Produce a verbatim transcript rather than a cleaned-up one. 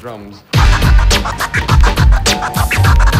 drums.